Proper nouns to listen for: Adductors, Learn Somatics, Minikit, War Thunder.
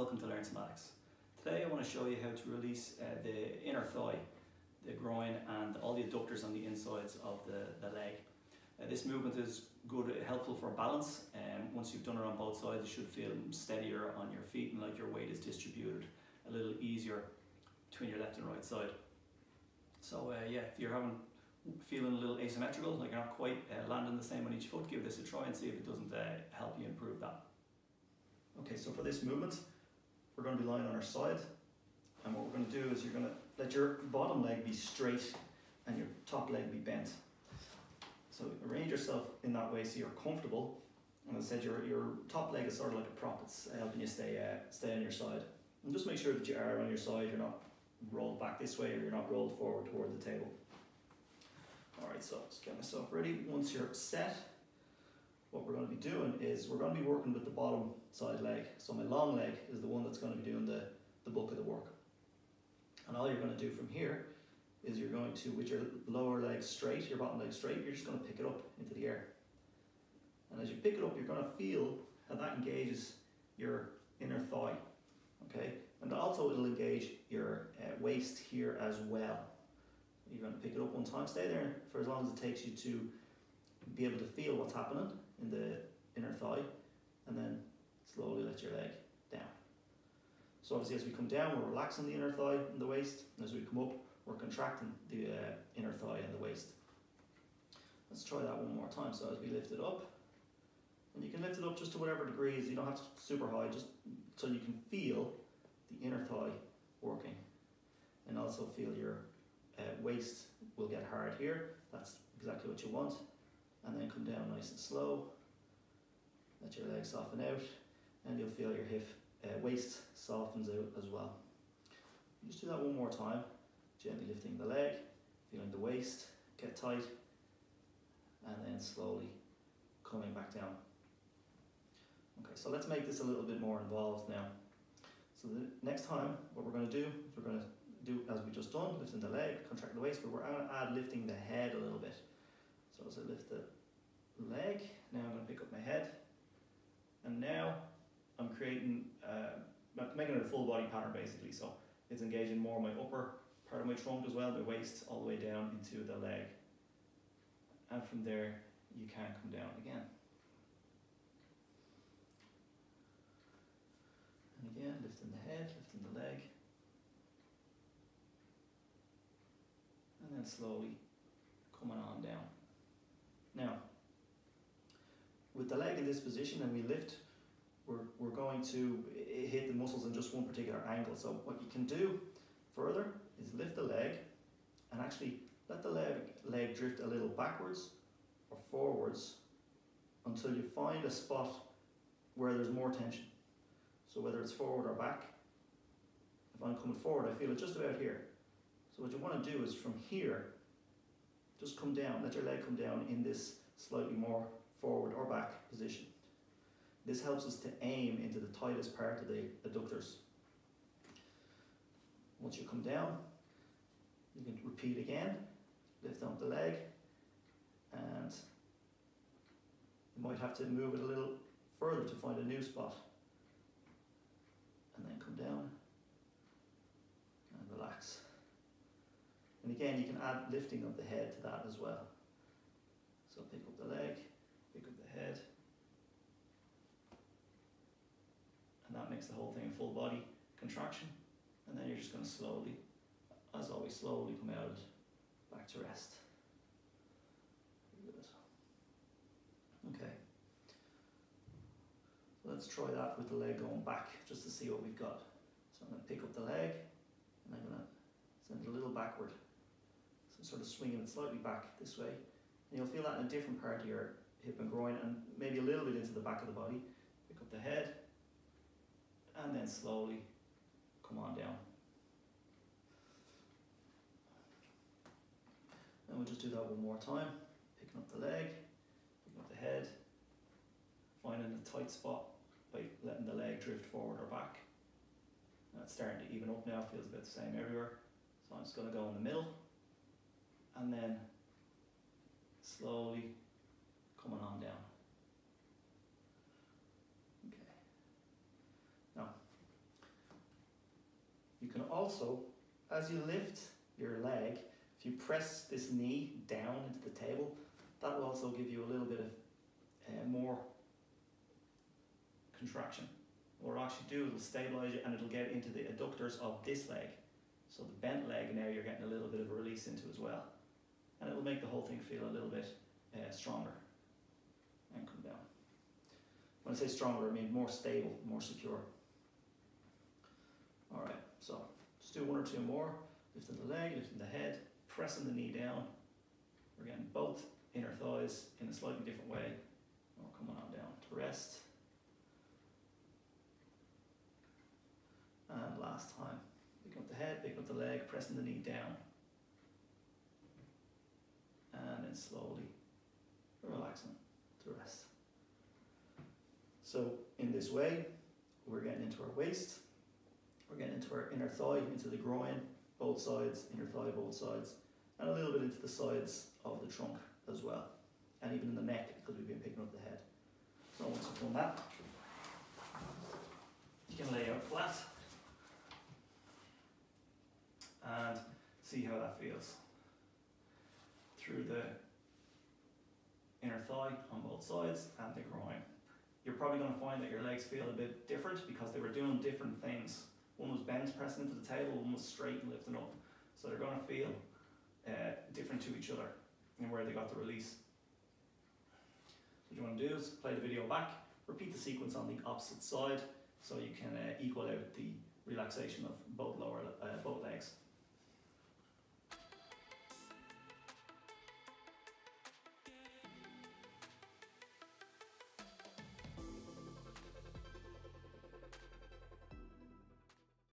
Welcome to Learn Somatics. Today I want to show you how to release the inner thigh, the groin and all the adductors on the insides of the leg. This movement is good, helpful for balance, and once you've done it on both sides you should feel steadier on your feet and like your weight is distributed a little easier between your left and right side. So yeah, if you're feeling a little asymmetrical, like you're not quite landing the same on each foot, give this a try and see if it doesn't help you improve that. Okay, so for this movement, we're going to be lying on our side, and what we're going to do is you're going to let your bottom leg be straight and your top leg be bent. So arrange yourself in that way so you're comfortable, and as I said, your top leg is sort of like a prop, it's helping you stay on your side. And just make sure that you are on your side, you're not rolled back this way or you're not rolled forward toward the table. Alright, so just get myself ready. Once you're set, what we're going to be doing is we're going to be working with the bottom side leg. So my long leg is the one that's going to be doing the bulk of the work. And all you're going to do from here is you're going to, with your lower leg straight, your bottom leg straight, you're just going to pick it up into the air. And as you pick it up, you're going to feel how that engages your inner thigh. Okay, and also it'll engage your waist here as well. You're going to pick it up one time, stay there for as long as it takes you to be able to feel what's happening in the inner thigh, and then slowly let your leg down. So obviously as we come down, we're relaxing the inner thigh and the waist, and as we come up, we're contracting the inner thigh and the waist. Let's try that one more time. So as we lift it up, and you can lift it up just to whatever degrees, you don't have to super high, just so you can feel the inner thigh working, and also feel your waist will get hard here. That's exactly what you want. And then come down nice and slow, let your legs soften out, and you'll feel your waist softens out as well. Just do that one more time, gently lifting the leg, feeling the waist get tight, and then slowly coming back down. Okay, so let's make this a little bit more involved now. So the next time what we're going to do is we're going to do as we just done, lifting the leg, contracting the waist, but we're going to add lifting the head a little bit. So as I lift the leg, now I'm going to pick up my head, and now I'm creating, making it a full body pattern basically, so it's engaging more my upper part of my trunk as well, my waist all the way down into the leg, and from there you can come down again. And again, lifting the head, lifting the leg, and then slowly coming on down. Now, with the leg in this position and we lift, we're going to hit the muscles in just one particular angle. So what you can do further is lift the leg and actually let the leg drift a little backwards or forwards until you find a spot where there's more tension. So whether it's forward or back, if I'm coming forward, I feel it just about here. So what you want to do is from here, just come down, let your leg come down in this slightly more forward or back position. This helps us to aim into the tightest part of the adductors. Once you come down, you can repeat again, lift up the leg, and you might have to move it a little further to find a new spot. And then come down and relax. And again, you can add lifting of the head to that as well. So pick up the leg, pick up the head. And that makes the whole thing a full body contraction. And then you're just going to slowly, as always, slowly come out back to rest. Good. Okay. Let's try that with the leg going back just to see what we've got. So I'm going to pick up the leg and I'm going to send it a little backward. So sort of swinging it slightly back this way, and you'll feel that in a different part of your hip and groin, and maybe a little bit into the back of the body. Pick up the head, and then slowly come on down. And we'll just do that one more time, picking up the leg, picking up the head, finding a tight spot by letting the leg drift forward or back. Now it's starting to even up now, feels about the same everywhere. So I'm just going to go in the middle, and then slowly coming on down. Okay. Now, You can also, as you lift your leg, if you press this knee down into the table, that will also give you a little bit of more contraction. What it'll actually do, it'll stabilize you and it'll get into the adductors of this leg. So the bent leg now you're getting a little bit of a release into as well. And it'll make the whole thing feel a little bit stronger. And come down. When I say stronger, I mean more stable, more secure. Alright, so just do one or two more. Lifting the leg, lifting the head, pressing the knee down. We're getting both inner thighs in a slightly different way. And we're coming on down to rest. And last time, picking up the head, picking up the leg, pressing the knee down. And then slowly relaxing to rest. So in this way, we're getting into our waist, we're getting into our inner thigh, into the groin, both sides, inner thigh, both sides, and a little bit into the sides of the trunk as well. And even in the neck, because we've been picking up the head. So once you've done that, you can lay out flat and see how that feels through the inner thigh on both sides and the groin. You're probably going to find that your legs feel a bit different because they were doing different things. One was bent pressing into the table, one was straight and lifting up. So they're going to feel different to each other and where they got the release. What you want to do is play the video back, repeat the sequence on the opposite side so you can equal out the relaxation of both legs.